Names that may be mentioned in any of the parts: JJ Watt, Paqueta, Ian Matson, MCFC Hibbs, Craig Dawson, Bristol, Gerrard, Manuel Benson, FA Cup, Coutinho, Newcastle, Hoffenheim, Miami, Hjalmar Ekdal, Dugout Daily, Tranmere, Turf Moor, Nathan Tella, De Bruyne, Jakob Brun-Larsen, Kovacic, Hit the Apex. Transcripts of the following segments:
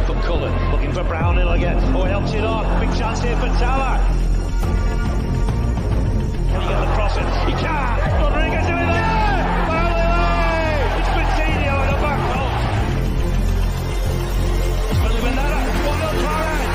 on from Cullen, looking for Brownhill again. Oh, he helps it on. Big chance here for Tella. Can he get the cross in? He can't. Rodriguez doing it there. Balotelli. It's Coutinho in the back goal. It's Billy Bernardo. 1-0 Torres.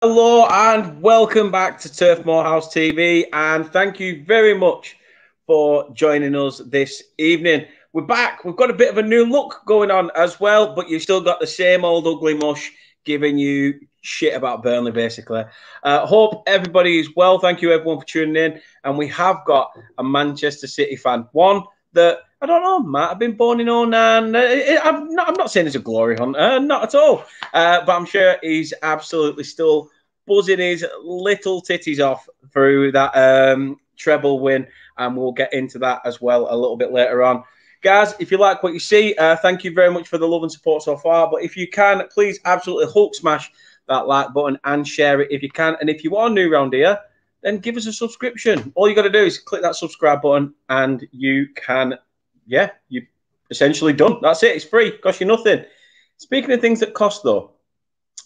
Hello and welcome back to Turf Moor House TV, and thank you very much for joining us this evening. We're back. We've got a bit of a new look going on as well, but you've still got the same old ugly mush giving you shit about Burnley, basically. Hope everybody is well. Thank you, everyone, for tuning in. And we have got a Manchester City fan, one that, I don't know, Matt, I've been born in 09. I'm not saying he's a glory hunter, not at all. But I'm sure he's absolutely still buzzing his little titties off through that treble win. And we'll get into that as well a little bit later on. Guys, if you like what you see, thank you very much for the love and support so far. But if you can, please absolutely Hulk smash that like button and share it if you can. And if you are new around here, then give us a subscription. All you got to do is click that subscribe button and you can... Yeah, you're essentially done. That's it. It's free. Costs you nothing. Speaking of things that cost, though,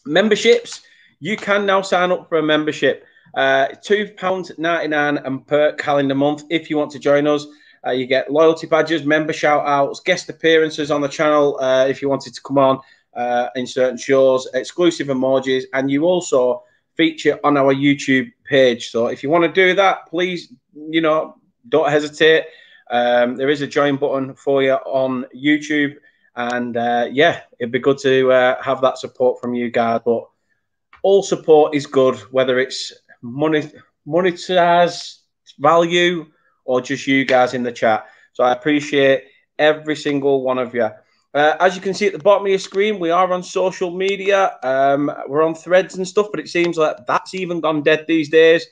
memberships. You can now sign up for a membership. £2.99 per calendar month. If you want to join us, you get loyalty badges, member shout-outs, guest appearances on the channel if you wanted to come on in certain shows, exclusive emojis, and you also feature on our YouTube page. So if you want to do that, please, you know, don't hesitate. There is a join button for you on YouTube, and yeah, it'd be good to have that support from you guys. But all support is good, whether it's monetized value or just you guys in the chat. So I appreciate every single one of you. As you can see at the bottom of your screen, we are on social media. We're on Threads and stuff, but it seems like that's even gone dead these days.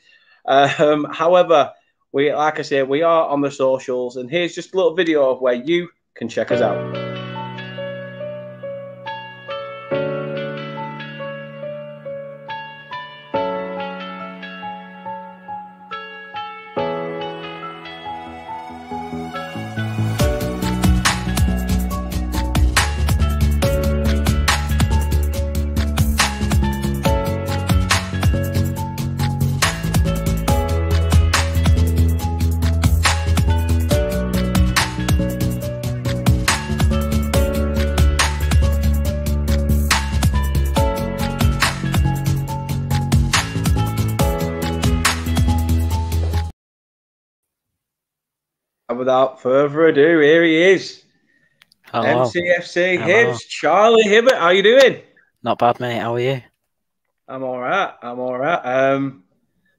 However, we, like I say, we are on the socials, and here's just a little video of where you can check us out. Without further ado, here he is. Hello. MCFC Hibbs, Charlie Hibbert. How you doing? Not bad, mate. How are you? I'm all right. I'm all right.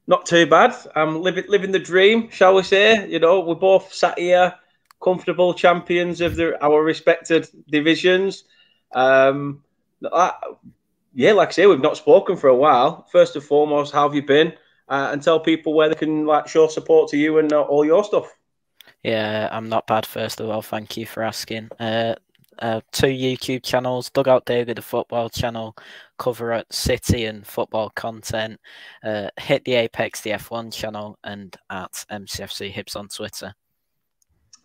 Not too bad. I'm living the dream, shall we say? You know, we're both sat here, comfortable champions of our respected divisions. Yeah, like I say, we've not spoken for a while. First and foremost, how have you been? And tell people where they can show support to you and all your stuff. Yeah, I'm not bad, first of all. Thank you for asking. Two YouTube channels, Dugout Daily, the football channel, cover City and football content, Hit the Apex, the F1 channel, and at MCFC Hibbs on Twitter.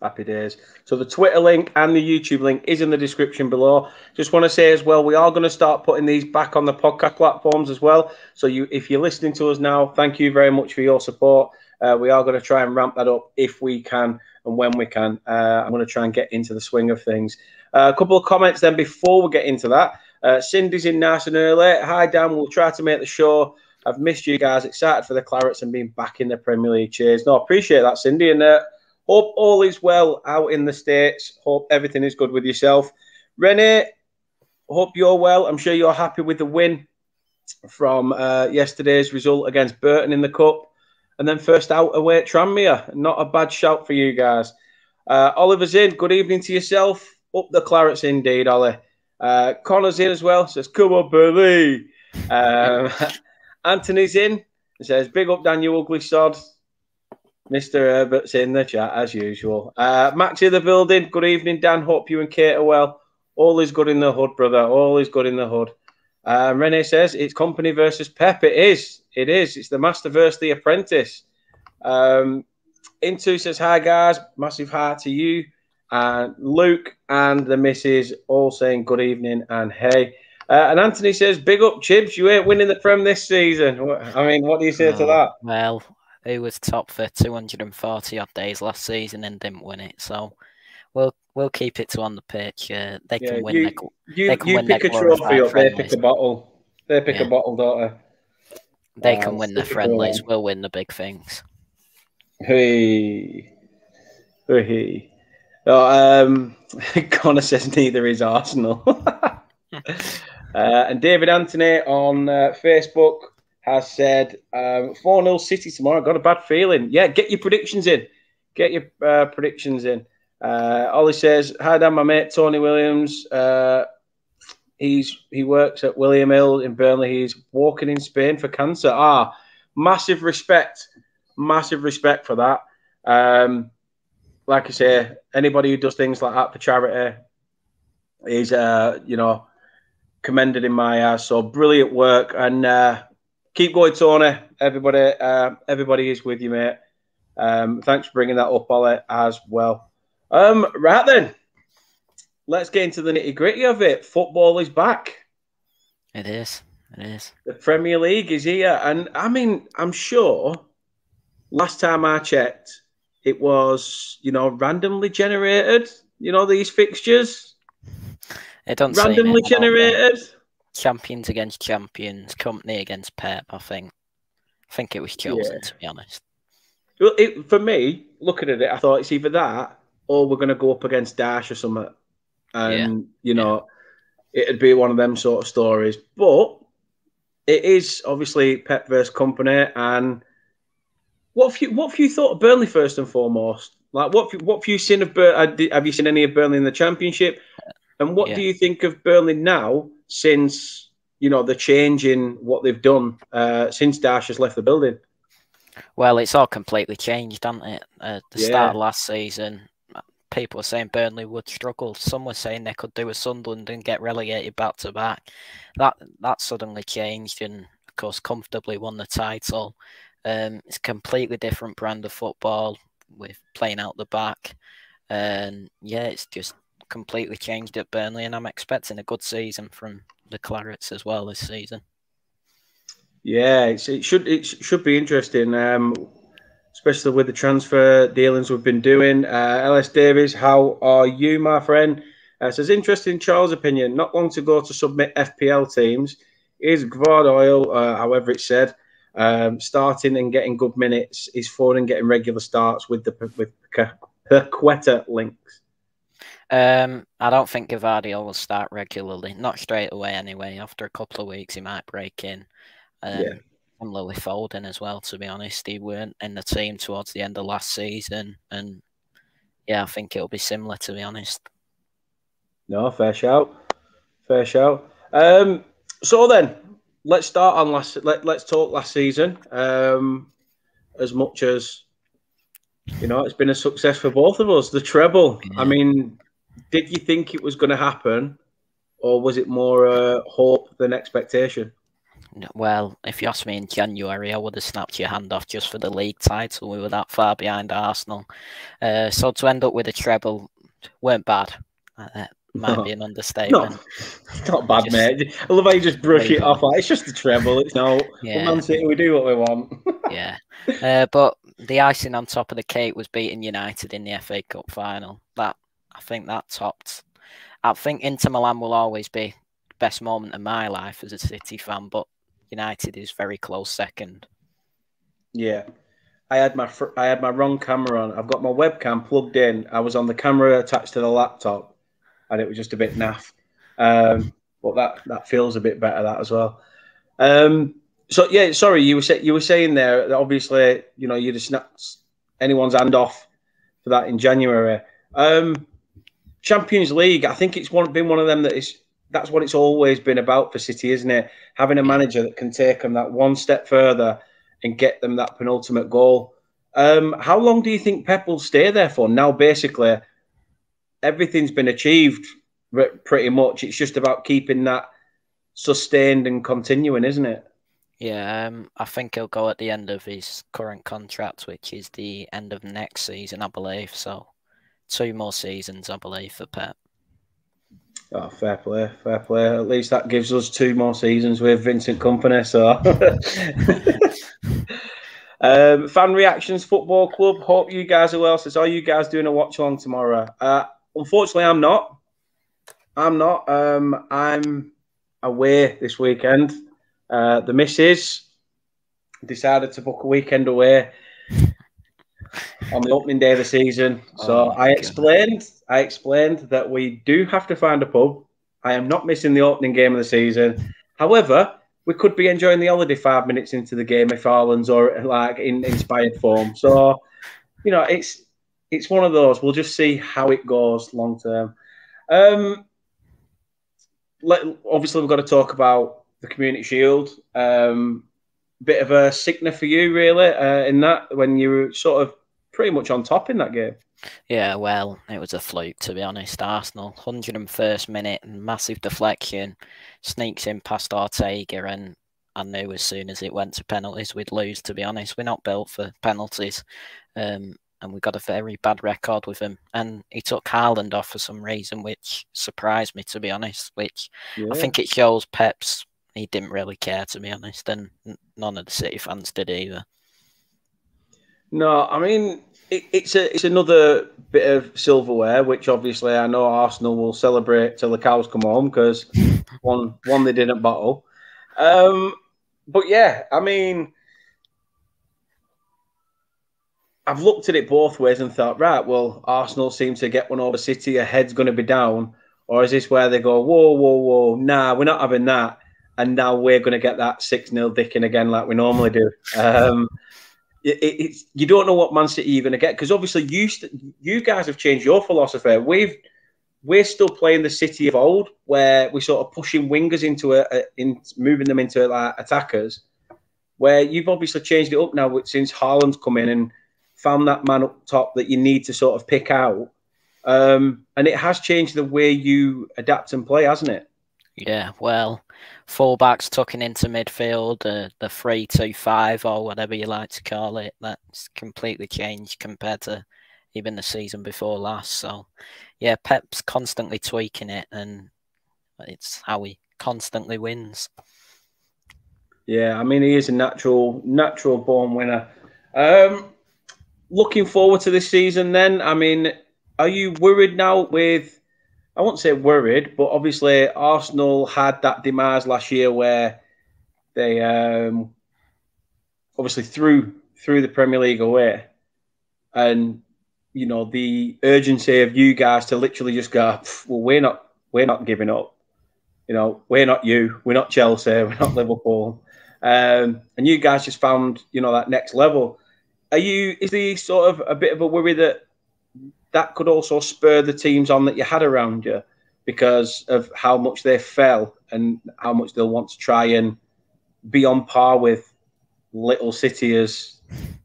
Happy days. So the Twitter link and the YouTube link is in the description below. Just want to say as well, we are going to start putting these back on the podcast platforms as well. So if you're listening to us now, thank you very much for your support. We are going to try and ramp that up if we can and when we can. I'm going to try and get into the swing of things. A couple of comments then before we get into that. Cindy's in nice and early. Hi, Dan. We'll try to make the show. I've missed you guys. Excited for the Clarets and being back in the Premier League. Cheers. No, appreciate that, Cindy. And hope all is well out in the States. Hope everything is good with yourself. Renee, hope you're well. I'm sure you're happy with the win from yesterday's result against Burton in the Cup. And then first out away at Tranmere. Not a bad shout for you guys. Oliver's in. Good evening to yourself. Up the Clarets indeed, Ollie. Connor's in as well. Says, come on, Burley. Anthony's in. Says, big up, Dan, you ugly sod. Mr. Herbert's in the chat, as usual. Max in the building. Good evening, Dan. Hope you and Kate are well. All is good in the hood, brother. All is good in the hood. Rene says it's Kompany versus Pep. It is. It is. It's the master versus the apprentice. Into says, hi guys, massive hi to you. Luke and the missus all saying good evening and hey. And Anthony says, big up Chibs, you ain't winning the Prem this season. I mean, what do you say to that? Well, he was top for 240 odd days last season and didn't win it. So we'll keep it to on the pitch. They can win. They can win. They pick a trophy or they pick a bottle. They pick a bottle, don't they? They can win their friendlies. We'll win the big things. Hey, hey. Oh, Connor says neither is Arsenal. And David Anthony on Facebook has said 4-0 City tomorrow. Got a bad feeling. Yeah, get your predictions in. Get your predictions in. Ollie says, hi Dan, my mate Tony Williams. He works at William Hill in Burnley. He's walking in Spain for cancer. Ah, massive respect. Massive respect for that. Like I say, anybody who does things like that for charity is, you know, commended in my eyes. So brilliant work, and keep going, Tony. Everybody, everybody is with you, mate. Thanks for bringing that up, Ollie, as well. Right then, let's get into the nitty gritty of it. Football is back. It is. It is. The Premier League is here, and I mean, I'm sure last time I checked, it was, you know, randomly generated. You know, these fixtures. It don't randomly generated. Champions against champions, Kompany against Pep. I think it was chosen, to be honest. Well, for me, looking at it, I thought it's either that or we're going to go up against Dyche or something. And you know, it'd be one of them sort of stories. But it is obviously Pep versus Kompany. And what have you thought of Burnley first and foremost? Like, what have you seen of Burnley? Have you seen any of Burnley in the Championship? And what do you think of Burnley now since, you know, the change in what they've done since Dyche has left the building? Well, it's all completely changed, hasn't it? At the start of last season, people were saying Burnley would struggle. Some were saying they could do a Sunderland and get relegated back-to-back. That suddenly changed and, of course, comfortably won the title. It's a completely different brand of football with playing out the back. And, yeah, it's just completely changed at Burnley, and I'm expecting a good season from the Clarets as well this season. Yeah, it should be interesting, especially with the transfer dealings we've been doing. LS Davies, how are you, my friend? Says, interesting Charles' opinion. Not long to go to submit FPL teams. Is Gvardiol, however it's said, starting and getting good minutes? Is Foden getting regular starts with Paqueta links? I don't think Gvardiol will start regularly, not straight away anyway. After a couple of weeks, he might break in. And Lily Foden as well, to be honest. He weren't in the team towards the end of last season. And, yeah, I think it'll be similar, to be honest. No, fair shout. Fair shout. So then, let's start on let's talk last season. As much as, you know, it's been a success for both of us, the treble. I mean, did you think it was going to happen, or was it more hope than expectation? Well, if you asked me in January, I would have snapped your hand off just for the league title. We were that far behind Arsenal. So to end up with a treble weren't bad. Might be an understatement. No, it's not bad, mate. I love how you just brush it off. Like, it's just a treble. It's not. Man City, we do what we want. But the icing on top of the cake was beating United in the FA Cup final. I think that topped. I think Inter Milan will always be the best moment of my life as a City fan, but United is very close second. Yeah. I had my wrong camera on. I've got my webcam plugged in. I was on the camera attached to the laptop, and it was just a bit naff. But that feels a bit better, that as well. So yeah, sorry, you were saying there that obviously, you know, you'd have snapped anyone's hand off for that in January. Champions League, I think it's been one of them that's what it's always been about for City, isn't it? Having a manager that can take them that one step further and get them that penultimate goal. How long do you think Pep will stay there for? Now, basically, everything's been achieved pretty much. It's just about keeping that sustained and continuing, isn't it? Yeah, I think he'll go at the end of his current contract, which is the end of next season, I believe. So 2 more seasons, I believe, for Pep. Oh, fair play, fair play. At least that gives us 2 more seasons with Vincent Kompany. So, fan reactions, football club. Hope you guys are well. Says, are you guys doing a watch along tomorrow? Unfortunately, I'm not. I'm not. I'm away this weekend. The missus decided to book a weekend away on the opening day of the season. So I explained that we do have to find a pub. I am not missing the opening game of the season. However, we could be enjoying the holiday 5 minutes into the game if Haaland's or like in inspired form. So, you know, it's one of those. We'll just see how it goes long term. Obviously, we've got to talk about the Community Shield. Bit of a sickener for you, really, in that when you were sort of pretty much on top in that game. Yeah, well, it was a fluke, to be honest. Arsenal, 101st minute, massive deflection, sneaks in past Ortega, and I knew as soon as it went to penalties we'd lose, to be honest. We're not built for penalties, and we got a very bad record with him. And he took Haaland off for some reason, which surprised me, to be honest, which I think it shows Pep's... He didn't really care, to be honest, and none of the City fans did either. No, I mean, it's another bit of silverware, which obviously I know Arsenal will celebrate till the cows come home because one they didn't bottle. But yeah, I mean, I've looked at it both ways and thought, right, well, Arsenal seem to get one over City, a head's going to be down, or is this where they go, whoa, whoa, whoa, nah, we're not having that. And now we're going to get that 6-0 dicking again like we normally do. You don't know what Man City you're going to get because obviously you guys have changed your philosophy. We're still playing the City of old where we're sort of pushing wingers into moving them into like attackers. Where you've obviously changed it up now since Haaland's come in and found that man up top that you need to sort of pick out. And it has changed the way you adapt and play, hasn't it? Yeah, well, fullbacks tucking into midfield, the 3-2-5 or whatever you like to call it, that's completely changed compared to even the season before last. So, yeah, Pep's constantly tweaking it, and it's how he constantly wins. Yeah, I mean, he is a natural born winner. Looking forward to this season then. I mean, are you worried now with... I won't say worried, but obviously Arsenal had that demise last year where they obviously threw the Premier League away. And, you know, the urgency of you guys to literally just go, well, we're not giving up. You know, we're not you. We're not Chelsea. We're not Liverpool. And you guys just found, you know, that next level. Is there sort of a bit of a worry that could also spur the teams on that you had around you because of how much they fell and how much they'll want to try and be on par with Little City, as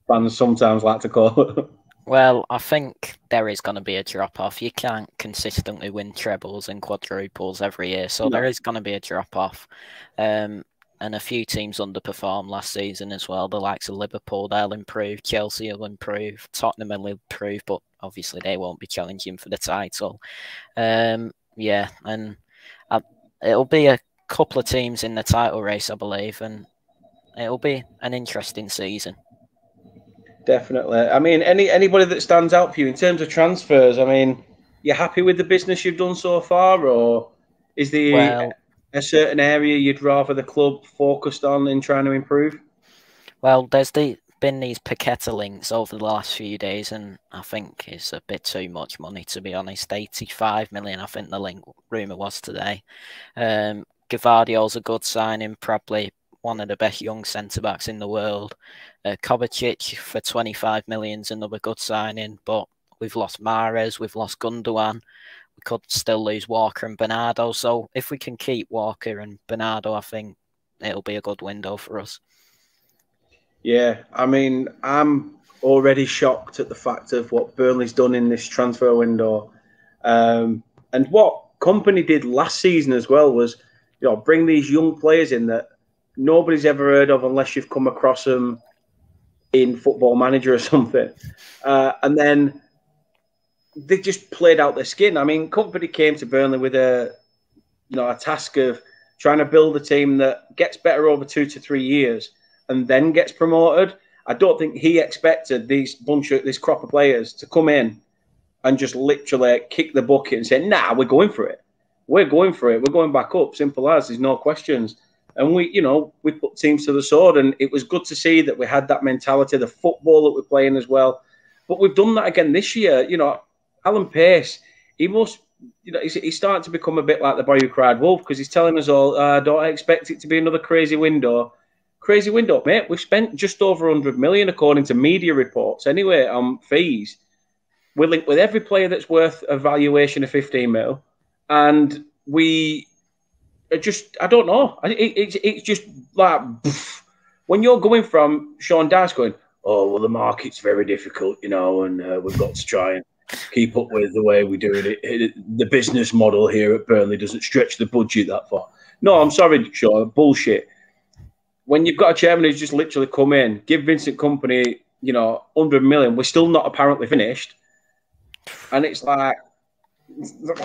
fans sometimes like to call it? Well, I think there is going to be a drop-off. You can't consistently win trebles and quadruples every year, so there is going to be a drop-off. And a few teams underperformed last season as well. The likes of Liverpool, they'll improve. Chelsea will improve. Tottenham will improve, but obviously they won't be challenging for the title. Yeah, and it'll be a couple of teams in the title race, I believe, and it'll be an interesting season. Definitely. I mean, anybody that stands out for you in terms of transfers, I mean, you're happy with the business you've done so far, or is the... Well, a certain area you'd rather the club focused on in trying to improve? Well, there's been these Paqueta links over the last few days, and I think it's a bit too much money, to be honest. 85 million, I think the rumour was today. Gvardiol's a good signing, probably one of the best young centre-backs in the world. Kovacic for 25 million's another good signing, but we've lost Mahrez, we've lost Gundogan. We could still lose Walker and Bernardo. So if we can keep Walker and Bernardo, I think it'll be a good window for us. Yeah, I mean, I'm already shocked at the fact of what Burnley's done in this transfer window. And what Kompany did last season as well was, you know, bring these young players in that nobody's ever heard of unless you've come across them in Football Manager or something. And then they just played out their skin. I mean, Kompany came to Burnley with a task of trying to build a team that gets better over 2 to 3 years and then gets promoted. I don't think he expected this crop of players to come in and just literally kick the bucket and say, nah, we're going for it. We're going for it. We're going back up. Simple as. There's no questions. And we put teams to the sword, and it was good to see that we had that mentality, the football that we're playing as well. But we've done that again this year. You know, Alan Pace, he's starting to become a bit like the boy who cried wolf, because he's telling us all, don't expect it to be another crazy window. Crazy window, mate. We've spent just over 100 million, according to media reports, anyway, on fees. We're linked with every player that's worth a valuation of 15 mil. And we are just, I don't know. It's just like, poof. When you're going from Sean Dyche going, oh, well, the market's very difficult, and we've got to try and keep up with the way we're doing it. The business model here at Burnley doesn't stretch the budget that far. No, I'm sorry, Sean, bullshit. When you've got a chairman who's just literally come in, give Vincent Kompany, 100 million, we're still not apparently finished. And it's like,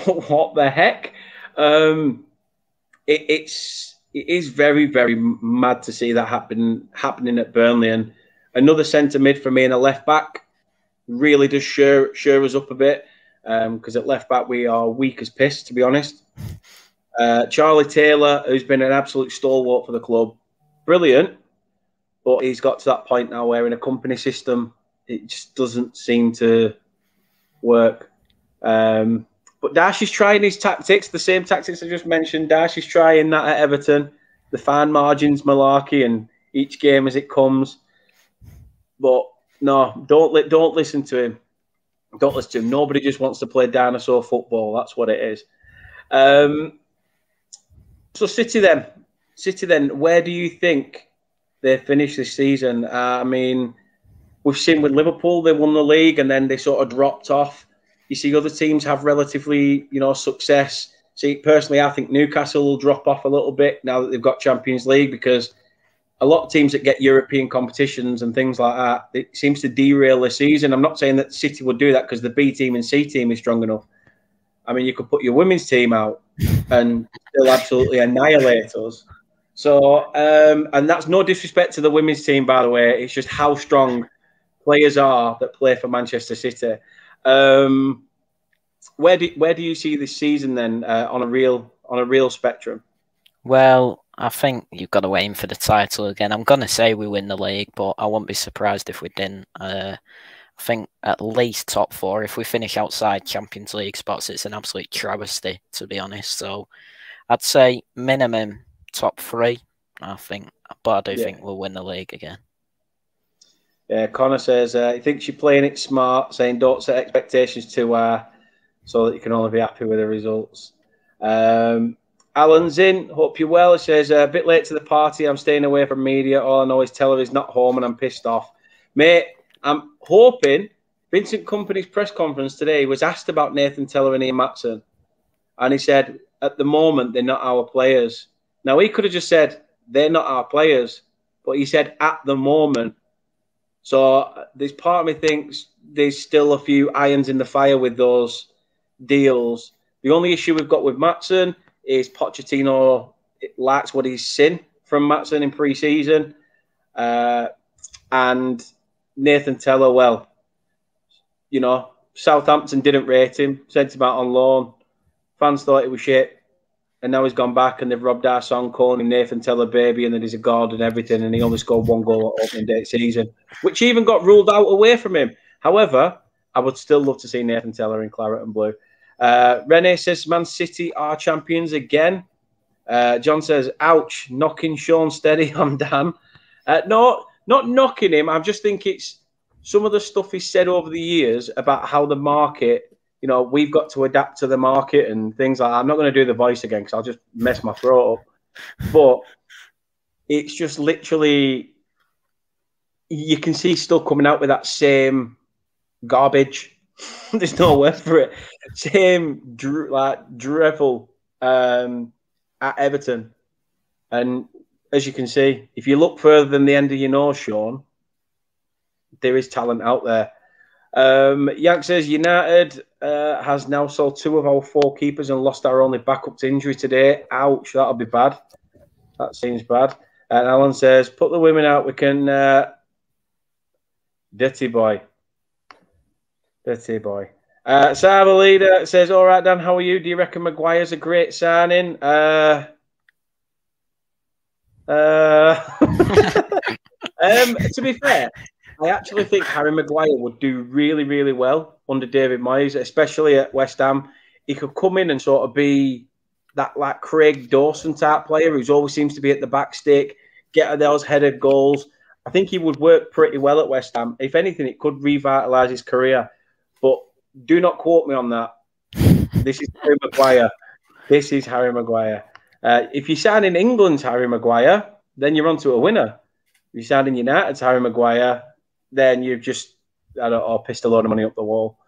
what the heck? It is very, very mad to see that happening at Burnley. And another centre mid for me and a left back really does shore us up a bit, because at left back we are weak as piss, to be honest. Charlie Taylor, who's been an absolute stalwart for the club, brilliant, but he's got to that point now where in a Kompany system it just doesn't seem to work. But Dyche is trying his tactics, the same tactics I just mentioned. Dyche is trying that at Everton, the fine margins malarkey, and each game as it comes. But no, don't listen to him. Don't listen to him. Nobody just wants to play dinosaur football. That's what it is. So City then, where do you think they finish this season? I mean, we've seen with Liverpool, they won the league and then they sort of dropped off. You see other teams have relatively, success. See, personally, I think Newcastle will drop off a little bit now that they've got Champions League, because a lot of teams that get European competitions and things like that, it seems to derail the season. I'm not saying that City would do that because the B team and C team is strong enough. I mean, you could put your women's team out and they'll absolutely annihilate us. So, and that's no disrespect to the women's team, by the way. It's just how strong players are that play for Manchester City. Where do you see this season then on a real spectrum? Well, I think you've got to aim for the title again. I'm gonna say we win the league, but I won't be surprised if we didn't. I think at least top four. If we finish outside Champions League spots, it's an absolute travesty, to be honest. So I'd say minimum top three, I think, but I do think we'll win the league again. Yeah, Connor says he thinks you're playing it smart, saying don't set expectations too high so that you can only be happy with the results. Alan's in. Hope you're well. He says, a bit late to the party. I'm staying away from media. All I know is Teller is not home and I'm pissed off. Mate, I'm hoping Vincent Kompany's press conference today was asked about Nathan Tella and Ian Matson. And he said, at the moment, they're not our players. Now, he could have just said, they're not our players. But he said, at the moment. So there's part of me thinks there's still a few irons in the fire with those deals. The only issue we've got with Matson is Pochettino lacks what he's seen from Matson in pre-season. And Nathan Tella, well, Southampton didn't rate him, sent him out on loan. Fans thought it was shit. And now he's gone back and they've robbed our song, calling him Nathan Tella baby, and then he's a god and everything, and he only scored one goal at opening day season, which even got ruled out away from him. However, I would still love to see Nathan Tella in claret and blue. Rene says, Man City are champions again. John says, ouch, knocking Sean steady, I'm Dan. No, not knocking him. I just think it's some of the stuff he's said over the years about how the market... we've got to adapt to the market and things like that. I'm not going to do the voice again because I'll just mess my throat up. But it's just literally, you can see still coming out with that same garbage. There's no word for it. Same drevel at Everton. And as you can see, if you look further than the end of your nose, Sean, there is talent out there. Yank says, United has now sold 2 of our 4 keepers and lost our only backup to injury today. Ouch, that'll be bad. That seems bad. And Alan says, put the women out, we can... Dirty boy. Dirty boy. Cyber Leader says, all right, Dan, how are you? Do you reckon Maguire's a great signing? To be fair, I actually think Harry Maguire would do really, really well under David Moyes, especially at West Ham. He could come in and sort of be that like Craig Dawson type player who always seems to be at the back stick, get those headed goals. I think he would work pretty well at West Ham. If anything, it could revitalise his career. But do not quote me on that. This is Harry Maguire. This is Harry Maguire. If you sign in England's Harry Maguire, then you're onto a winner. If you sign in United's Harry Maguire, then you've just, I don't know, pissed a load of money up the wall.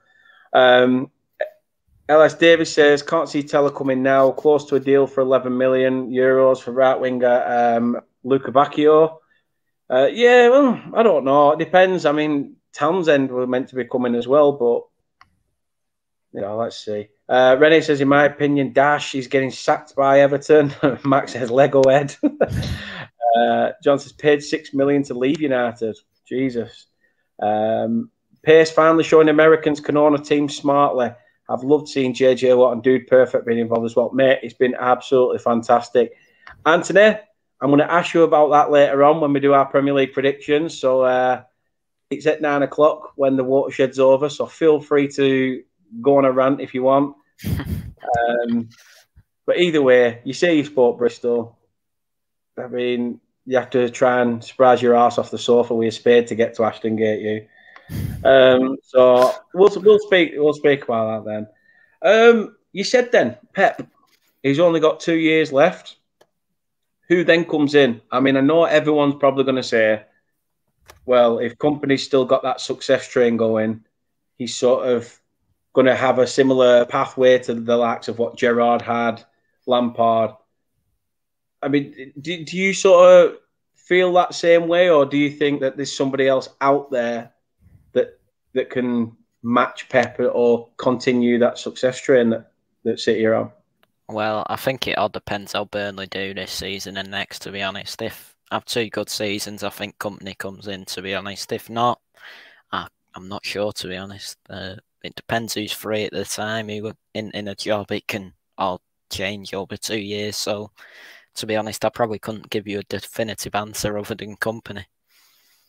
LS Davis says, can't see Tella coming now. Close to a deal for 11 million euros for right winger Luca Bacchio. Yeah, well, I don't know. It depends. I mean, Townsend was meant to be coming as well, but, you know, let's see. Rennie says, in my opinion, Dash is getting sacked by Everton. Max says, Lego head. John says, paid 6 million to leave United. Jesus. Pace finally showing Americans can own a team smartly. I've loved seeing JJ Watt and Dude Perfect being involved as well. Mate, it's been absolutely fantastic. Anthony, I'm going to ask you about that later on when we do our Premier League predictions. So it's at 9 o'clock when the watershed's over. So feel free to go on a rant if you want. But either way, you say you support Bristol. I mean, you have to try and surprise your ass off the sofa with a spade to get to Ashton Gate. So we'll speak about that then. You said then Pep, he's only got 2 years left. Who then comes in? I mean, I know everyone's probably going to say, well, if Kompany's still got that success train going, he's sort of going to have a similar pathway to the likes of what Gerrard had, Lampard. I mean, do you sort of feel that same way, or do you think that there's somebody else out there that can match Pep or continue that success train that City are on? Well, I think it all depends how Burnley do this season and next, to be honest. If I have 2 good seasons, I think Kompany comes in, to be honest. If not, I'm not sure, to be honest. It depends who's free at the time, who in a job. It can all change over 2 years. So, to be honest, I probably couldn't give you a definitive answer other than Kompany.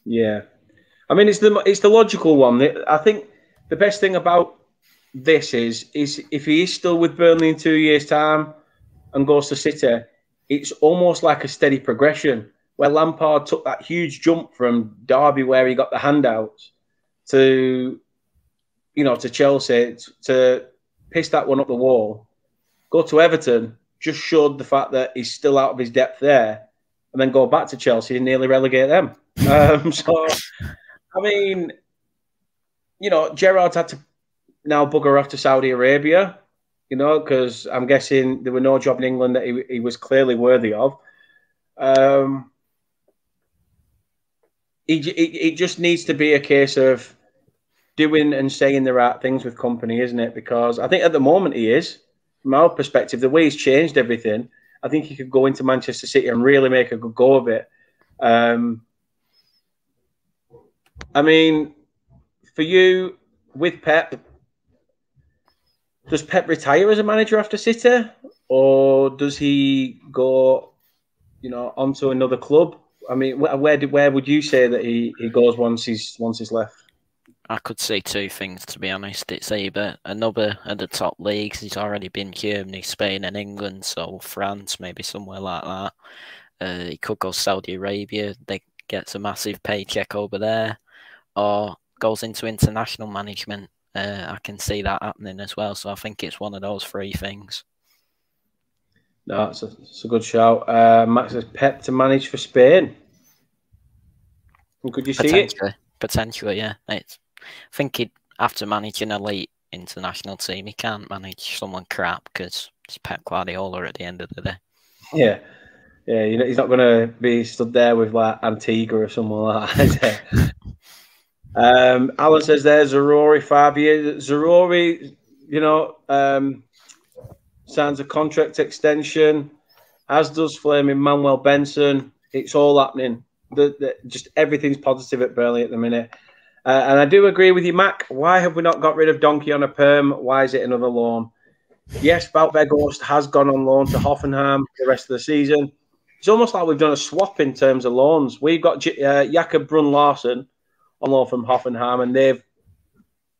Yeah. I mean, it's the logical one. I think the best thing about this is if he is still with Burnley in 2 years' time and goes to City, it's almost like a steady progression where Lampard took that huge jump from Derby where he got the handouts to, you know, to Chelsea, to piss that one up the wall, go to Everton, just showed the fact that he's still out of his depth there, and then go back to Chelsea and nearly relegate them. So, I mean, you know, Gerrard's had to now bugger off to Saudi Arabia, you know, because I'm guessing there were no job in England that he was clearly worthy of. It just needs to be a case of doing and saying the right things with Kompany, isn't it? Because I think at the moment he is, from our perspective, the way he's changed everything, I think he could go into Manchester City and really make a good go of it. I mean, for you, with Pep, does Pep retire as a manager after City, or does he go, you know, onto another club? I mean, where would you say that he goes once he's left? I could see 2 things, to be honest. It's either another at the top leagues. He's already been Germany, Spain, and England, so France, maybe somewhere like that. He could go Saudi Arabia. They get a massive paycheck over there, or goes into international management. I can see that happening as well. So I think it's one of those 3 things. No, it's a good shout. Max says Pep to manage for Spain. Could you see it? Potentially, yeah. I think he'd have to manage an elite international team. He can't manage someone crap because it's Pep Guardiola at the end of the day. Yeah. Yeah, you know, he's not going to be stood there with like Antigua or someone like that. Alan says there's Zaroury, 5 years. Zaroury, you know, signs a contract extension, as does flaming Manuel Benson. It's all happening. Just everything's positive at Burnley at the minute. And I do agree with you, Mac. Why have we not got rid of Donkey on a perm? Why is it another loan? Yes, Bautberghorst has gone on loan to Hoffenheim for the rest of the season. It's almost like we've done a swap in terms of loans. We've got Jakob Brun-Larsen on loan from Hoffenheim, and they've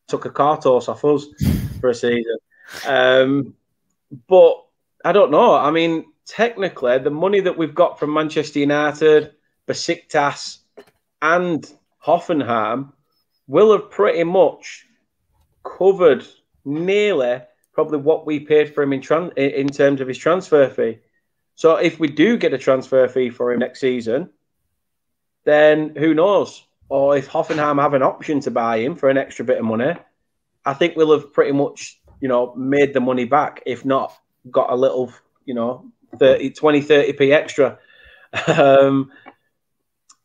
took a cartos off us for a season. But I don't know. I mean, technically, the money that we've got from Manchester United, Besiktas, and Hoffenheim will have pretty much covered nearly probably what we paid for him in terms of his transfer fee. So if we do get a transfer fee for him next season, then who knows? Or if Hoffenheim have an option to buy him for an extra bit of money, I think we'll have pretty much, you know, made the money back, if not got a little, you know, 20, 30p extra.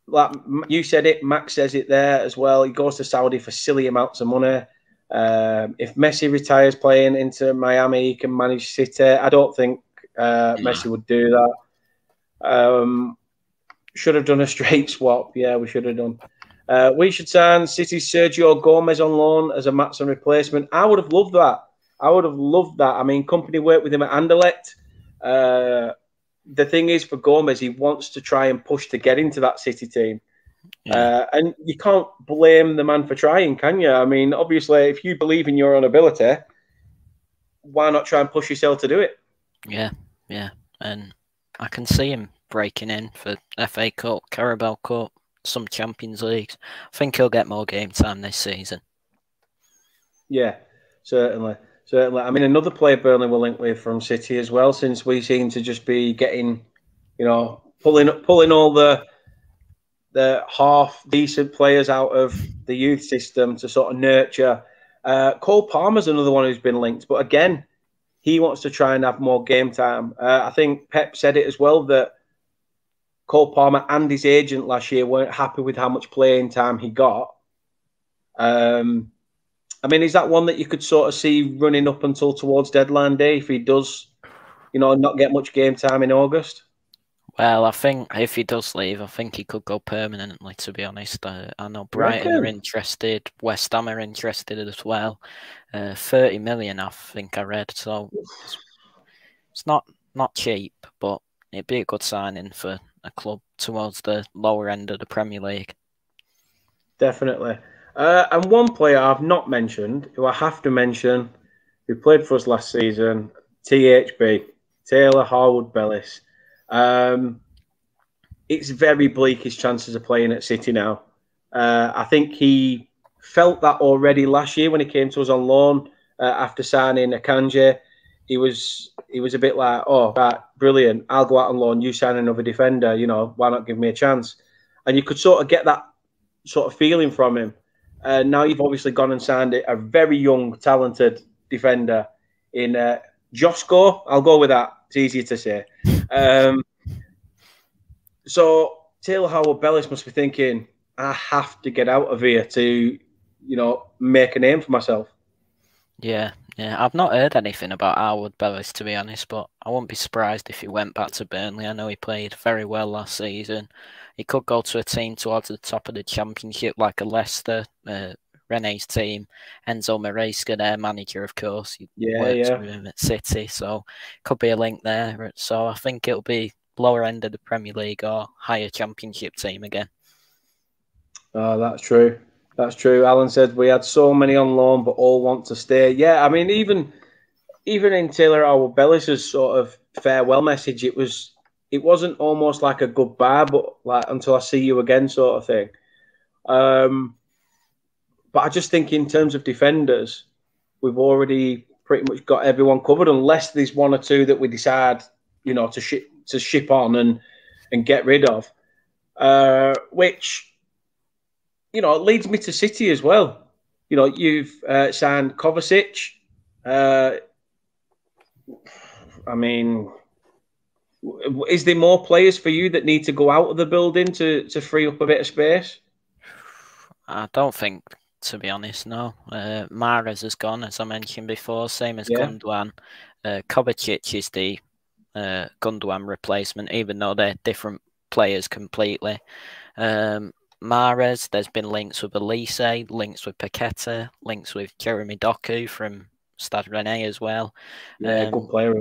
Like you said it, Max says it there as well. He goes to Saudi for silly amounts of money. If Messi retires playing into Miami, he can manage City. I don't think Messi would do that. Should have done a straight swap. Yeah, we should have done. We should sign City's Sergio Gomez on loan as a Matson replacement. I would have loved that. I would have loved that. I mean, Kompany worked with him at Anderlecht. The thing is, for Gomez, he wants to try and push to get into that City team. Yeah. And you can't blame the man for trying, can you? I mean, obviously, if you believe in your own ability, why not try and push yourself to do it? Yeah, yeah. And I can see him breaking in for FA Cup, Carabao Cup, some Champions Leagues. I think he'll get more game time this season. Yeah, certainly. Certainly. I mean, another player Burnley will link with from City as well, since we seem to just be getting, you know, pulling all the half-decent players out of the youth system to sort of nurture. Cole Palmer's another one who's been linked, but again, he wants to try and have more game time. I think Pep said it as well, that Cole Palmer and his agent last year weren't happy with how much playing time he got. I mean, is that one that you could sort of see running up until towards deadline day if he does, you know, not get much game time in August? Well, I think if he does leave, I think he could go permanently, to be honest. I know Brighton are interested, West Ham are interested as well. 30 million, I think I read. So it's not cheap, but it'd be a good signing for a club towards the lower end of the Premier League. Definitely. And one player I've not mentioned, who I have to mention, who played for us last season, THB, Taylor Harwood-Bellis. It's very bleak, his chances of playing at City now. I think he felt that already last year when he came to us on loan after signing Akanji. He was a bit like, oh, right, brilliant, I'll go out on loan, you sign another defender, you know, why not give me a chance? And you could sort of get that sort of feeling from him. Now you've obviously gone and signed a very young, talented defender in Josko. I'll go with that. It's easier to say. So Taylor Harwood-Bellis must be thinking, I have to get out of here to, you know, make a name for myself. Yeah, yeah. I've not heard anything about Harwood-Bellis, to be honest, but I wouldn't be surprised if he went back to Burnley. I know he played very well last season. He could go to a team towards the top of the Championship, like a Leicester, Rene's team. Enzo Maresca, their manager, of course. He worked with him at City, so could be a link there. So I think it'll be lower end of the Premier League or higher Championship team again. Oh, that's true. That's true. Alan said we had so many on loan, but all want to stay. Yeah, I mean, even in Taylor Harwood-Bellis' sort of farewell message, it wasn't almost like a goodbye, but like until I see you again, sort of thing. But I just think in terms of defenders, we've already pretty much got everyone covered, unless there's one or two that we decide, you know, to ship on and get rid of, which. You know, it leads me to City as well. You know, you've signed Kovacic. I mean, Is there more players for you that need to go out of the building to free up a bit of space? I don't think, to be honest, no. Mahrez has gone, as I mentioned before, same as Gundogan. Kovacic is the Gundogan replacement, even though they're different players completely. Mahrez, there's been links with Elise, links with Paqueta, links with Jeremy Doku from Stade Rennais as well. Yeah, good player.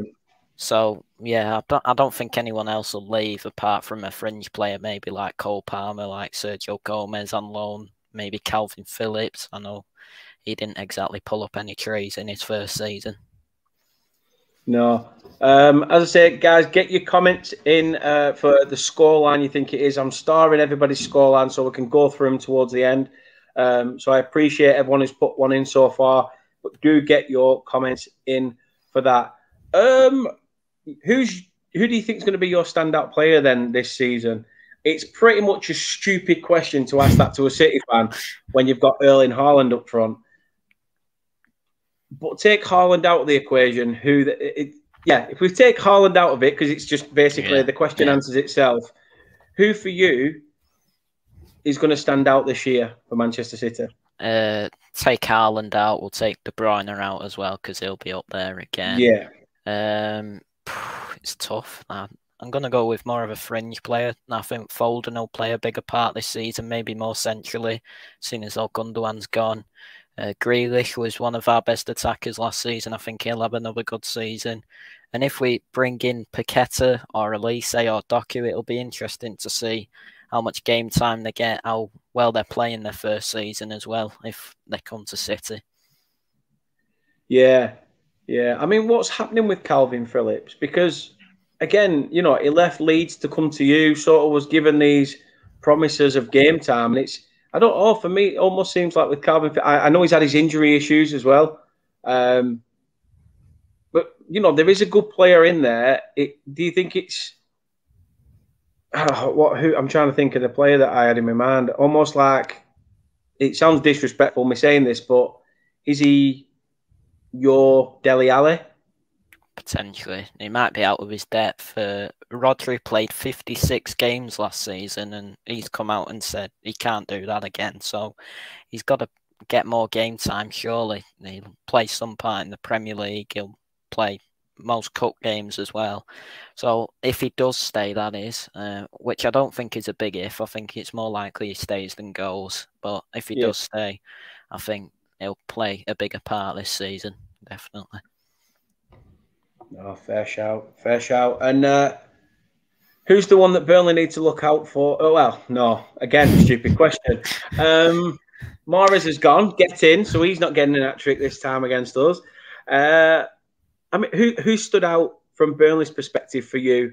So, yeah, I don't think anyone else will leave apart from a fringe player, maybe like Cole Palmer, like Sergio Gomez on loan, maybe Calvin Phillips. I know he didn't exactly pull up any trees in his first season. No. As I say, guys, get your comments in for the scoreline you think it is. I'm starring everybody's scoreline so we can go through them towards the end. So I appreciate everyone who's put one in so far, but do get your comments in for that. Who do you think is going to be your standout player then this season? It's pretty much a stupid question to ask that to a City fan when you've got Erling Haaland up front. But take Haaland out of the equation. If we take Haaland out of it, because it's just basically the question answers itself. Who for you is going to stand out this year for Manchester City? Take Haaland out. We'll take De Bruyne out as well because he'll be up there again. Yeah. It's tough. I'm going to go with more of a fringe player. I think Foden will play a bigger part this season, maybe more centrally, seeing as though Gundogan's gone. Grealish was one of our best attackers last season. I think he'll have another good season. And if we bring in Paqueta or Elise or Doku, it'll be interesting to see how much game time they get, how well they're playing their first season as well, if they come to City. Yeah. Yeah, I mean, what's happening with Calvin Phillips? Because, again, you know, he left Leeds to come to you, sort of was given these promises of game time. And it's, I don't know, for me, it almost seems like with Calvin, I know he's had his injury issues as well. But, you know, there is a good player in there. Do you think it's, I'm trying to think of the player that I had in my mind. Almost like, it sounds disrespectful me saying this, but is he your Dele Alli? Potentially. He might be out of his depth. Rodri played 56 games last season and he's come out and said he can't do that again. So he's got to get more game time, surely. He'll play some part in the Premier League. He'll play most cup games as well. So if he does stay, that is, which I don't think is a big if. I think it's more likely he stays than goes. But if he does stay, I think he'll play a bigger part this season, definitely. No, fair shout, fair shout. And who's the one that Burnley need to look out for? Oh, well, no, again, stupid question. Mahrez has gone, get in, so he's not getting an hat-trick this time against us. I mean, who stood out from Burnley's perspective for you?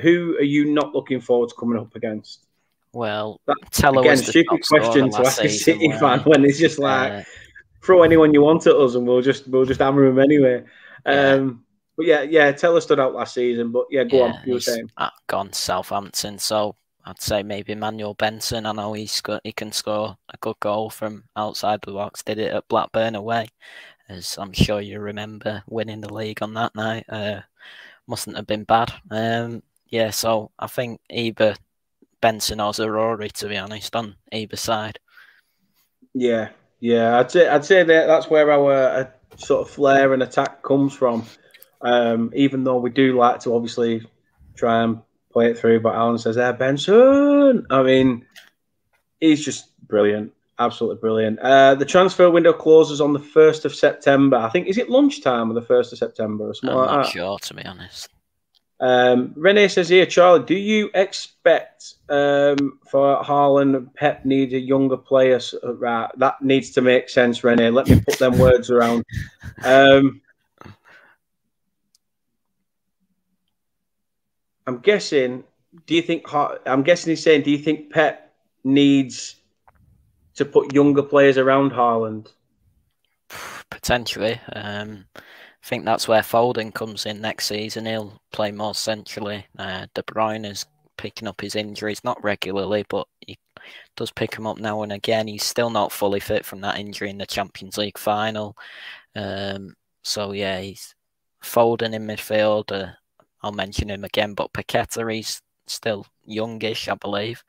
Who are you not looking forward to coming up against? Well, Tella was the stupid question to ask a City fan when it's just like throw anyone you want at us and we'll just hammer them anyway. But yeah, Tella stood out last season. But yeah, go on. You were saying gone Southampton, so I'd say maybe Manuel Benson. I know he can score a good goal from outside the box. Did it at Blackburn away, as I'm sure you remember, winning the league on that night. Mustn't have been bad. Yeah, so I think either Benson or Zaroury, to be honest, on either side. Yeah, I'd say that's where our sort of flair and attack comes from. Even though we do like to obviously try and play it through, but Alan says, "Hey, Benson." I mean, he's just brilliant, absolutely brilliant. The transfer window closes on the 1st of September. I think, is it lunchtime on the 1st of September or something? I'm not sure, to be honest. Renee says here, Charlie, do you expect for Haaland and Pep need a younger player? Right, that needs to make sense, Renee. Let me put them words around. I'm guessing. Do you think? I'm guessing he's saying, do you think Pep needs to put younger players around Haaland? Potentially. I think that's where Foden comes in next season. He'll play more centrally. De Bruyne is picking up his injuries, not regularly, but he does pick him up now and again. He's still not fully fit from that injury in the Champions League final. So, yeah, he's Foden in midfield. I I'll mention him again, but Paqueta, he's still youngish, I believe.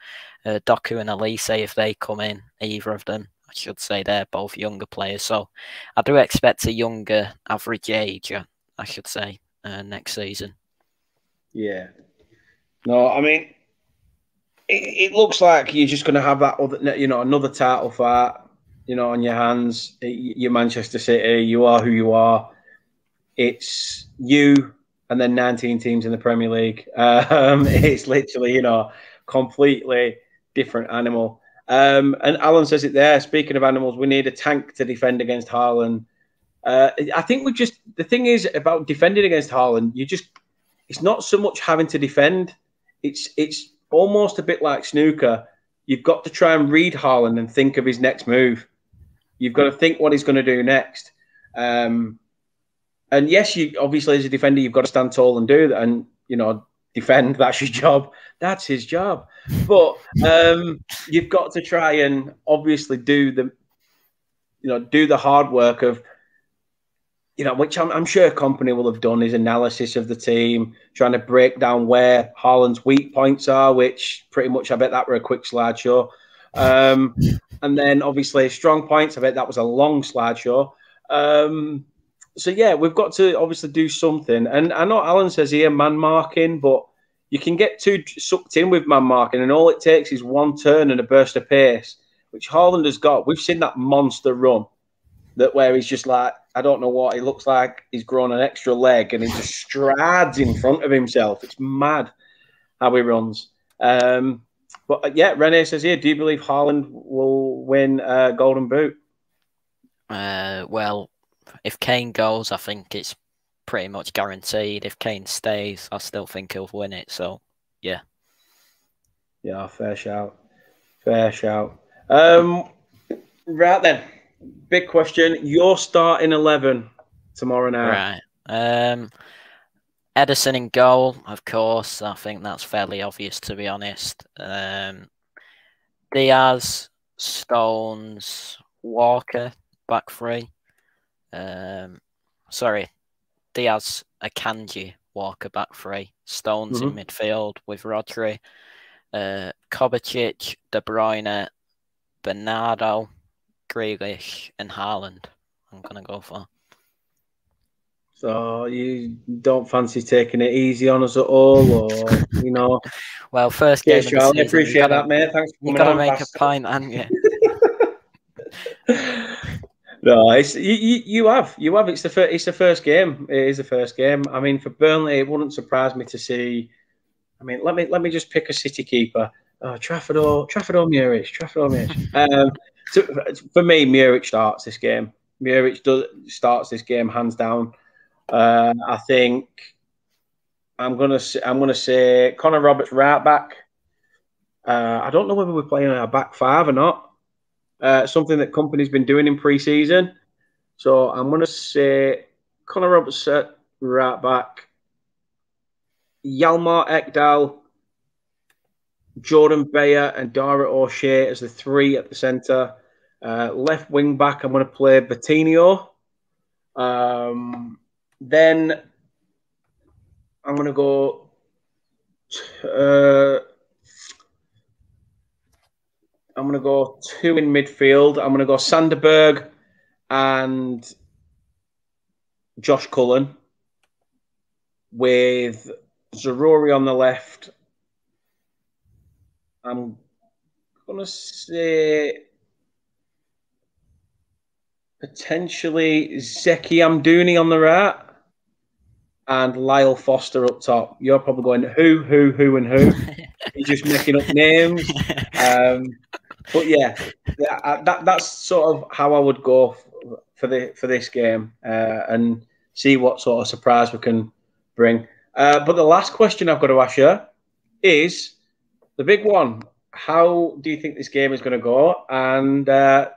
Doku and Elise, if they come in, either of them, I should say they're both younger players. So I do expect a younger average age, I should say, next season. Yeah. No, I mean, it looks like you're just going to have that other, you know, another title fight, you know, on your hands. You're Manchester City. You are who you are. It's you, and then 19 teams in the Premier League. It's literally, you know, completely different animal. And Alan says it there. Speaking of animals, we need a tank to defend against Haaland. I think we just, the thing is about defending against Haaland, you just, it's not so much having to defend. It's almost a bit like snooker. You've got to try and read Haaland and think of his next move. You've got to think what he's going to do next. And yes, you obviously as a defender, you've got to stand tall and do that, and you know, defend. That's your job. That's his job. But you've got to try and obviously do the, you know, do the hard work of, you know, which I'm sure Kompany will have done his analysis of the team, trying to break down where Haaland's weak points are, which pretty much I bet that were a quick slideshow. And then obviously strong points, I bet that was a long slideshow. So, yeah, we've got to obviously do something. And I know Alan says here man-marking, but you can get too sucked in with man-marking, and all it takes is one turn and a burst of pace, which Haaland has got. We've seen that monster run that where he's just like, I don't know what, he looks like he's grown an extra leg and he just strides in front of himself. It's mad how he runs. But, yeah, Rene says here, do you believe Haaland will win Golden Boot? Well, if Kane goes, I think it's pretty much guaranteed. If Kane stays, I still think he'll win it. So, yeah. Yeah, fair shout. Fair shout. Right then, big question. You're starting 11 tomorrow night. Right. Ederson in goal, of course. I think that's fairly obvious, to be honest. Diaz, Stones, Walker, back three. Sorry, Diaz, Akanji, Walker back three, Stones in midfield with Rodri, Kovacic, De Bruyne, Bernardo, Grealish, and Haaland. I'm gonna go for. So you don't fancy taking it easy on us at all, or you know? Well, first game. Yeah, sure, I appreciate that, mate. Thanks for coming. You gotta make a pint, haven't you? No, it's, you have. It's the first game. It is the first game. I mean, for Burnley, it wouldn't surprise me to see. I mean, let me just pick a City keeper. Oh, Trafford or Muric. For me, Muric starts this game. Muric starts this game hands down. I think I'm gonna say Connor Roberts right back. I don't know whether we're playing our back five or not. Something that Kompany's been doing in pre-season. So I'm going to say Connor Roberts at right back, Hjalmar Ekdal, Jordan Bayer and Dara O'Shea as the three at the centre. Left wing back, I'm going to play Betinho. Then I'm going to go... I'm going to go two in midfield. I'm going to go Sanderberg and Josh Cullen with Zaroury on the left. I'm going to say potentially Zeki Amdouni on the right and Lyle Foster up top. You're probably going, who, and who? You're just making up names. But yeah, that's sort of how I would go for this game and see what sort of surprise we can bring. But the last question I've got to ask you is the big one. How do you think this game is going to go and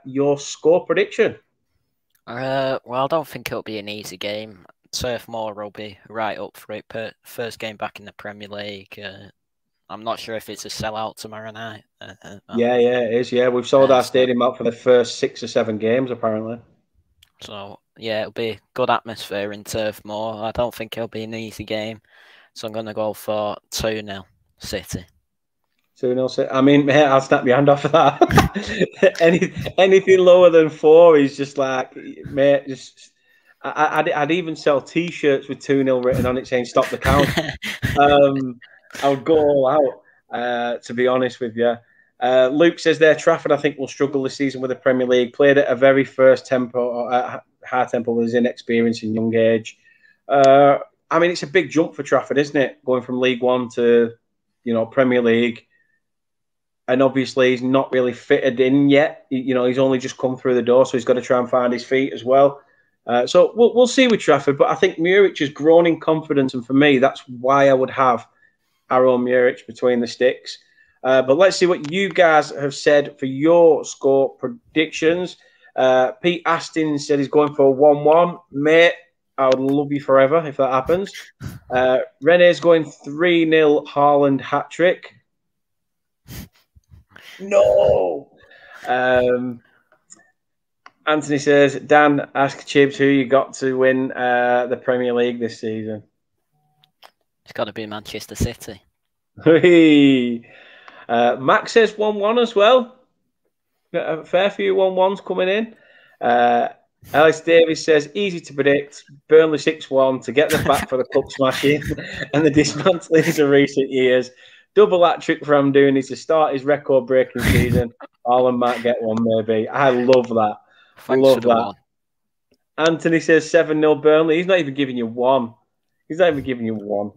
your score prediction? Well, I don't think it'll be an easy game. Turf Moor will be right up for it. First game back in the Premier League. I'm not sure if it's a sellout tomorrow night. Yeah, it is. Yeah, we've sold our stadium out for the first 6 or 7 games, apparently. So, yeah, it'll be good atmosphere in Turf Moor. I don't think it'll be an easy game. So I'm going to go for 2-0 City. 2-0 City. I mean, mate, I'll snap your hand off of that. Anything lower than 4 is just like, mate, just... I'd even sell T-shirts with 2-0 written on it saying stop the count. I would go all out, to be honest with you. Luke says there, Trafford, I think, will struggle this season with the Premier League. Played at a very first tempo, high tempo, was inexperienced in young age. I mean, it's a big jump for Trafford, isn't it? Going from League One to, you know, Premier League. And obviously he's not really fitted in yet. You know, he's only just come through the door, so he's got to try and find his feet as well. So we'll see with Trafford, but I think Muric has grown in confidence, and for me, that's why I would have Arrow Muric between the sticks. But let's see what you guys have said for your score predictions. Pete Astin said he's going for a 1-1. Mate, I would love you forever if that happens. Rene's going 3-0 Haaland hat-trick. No! Anthony says, Dan, ask Chibs who you got to win the Premier League this season. It's got to be Manchester City. Max says 1-1 as well. A fair few 1-1s coming in. Alice Davies says, easy to predict. Burnley 6-1 to get them back for the cup smashing and the dismantlings of recent years. Double hat trick for Amdouni needs to start his record-breaking season. Haaland might get one, maybe. I love that. Thanks. Love that. Anthony says 7-0 Burnley. He's not even giving you one. He's not even giving you one.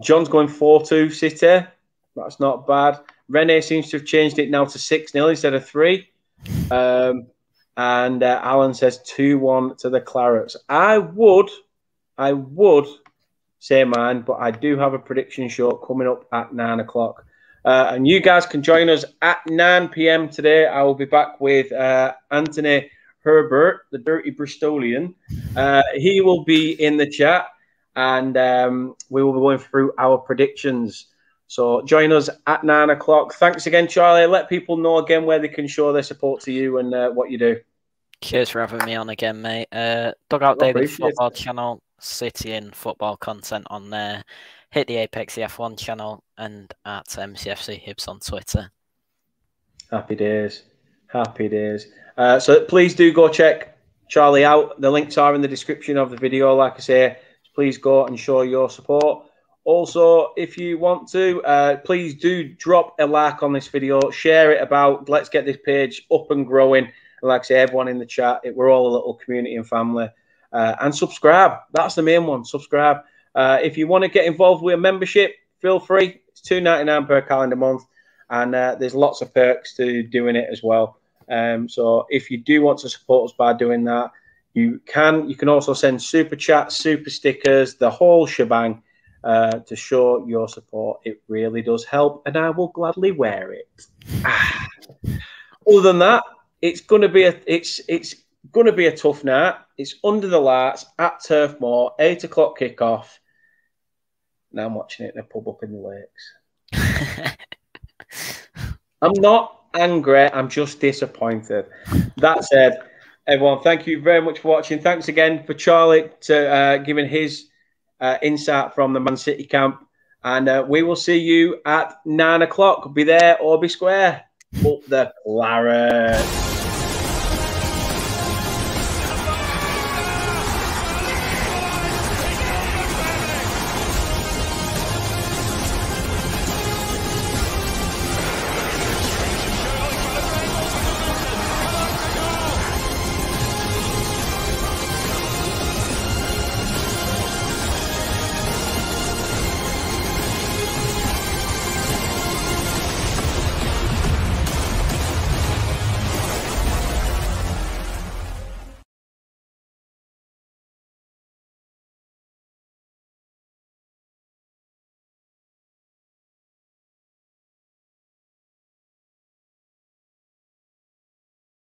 John's going 4-2 City. That's not bad. Rene seems to have changed it now to 6-0 instead of 3. And Alan says 2-1 to the Clarets. I would say mine, but I do have a prediction show coming up at 9 o'clock. And you guys can join us at 9 p.m. today. I will be back with Anthony Herbert, the Dirty Bristolian. He will be in the chat, and we will be going through our predictions. So join us at 9 o'clock. Thanks again, Charlie. Let people know again where they can show their support to you and what you do. Cheers for having me on again, mate. Dugout Daily Football Channel, City and football content on there. Hit the Apex, the F1 channel, and at MCFC Hibbs on Twitter. Happy days. Happy days. So please do go check Charlie out. The links are in the description of the video, like I say. Please go and show your support. Also, if you want to, please do drop a like on this video. Share it about. Let's get this page up and growing. And like I say, everyone in the chat, we're all a little community and family. And subscribe. That's the main one. Subscribe. If you want to get involved with a membership, feel free. It's £2.99 per calendar month, and there's lots of perks to doing it as well. So if you do want to support us by doing that, you can. You can also send super chats, super stickers, the whole shebang to show your support. It really does help, and I will gladly wear it. Other than that, it's going to be a going to be a tough night. It's under the lights at Turf Moor, 8 o'clock kickoff. Now I'm watching it in a pub up in the Lakes. I'm not angry. I'm just disappointed. That said, everyone, thank you very much for watching. Thanks again for Charlie to giving his insight from the Man City camp. And we will see you at 9 o'clock. Be there or be square. Up the Claret.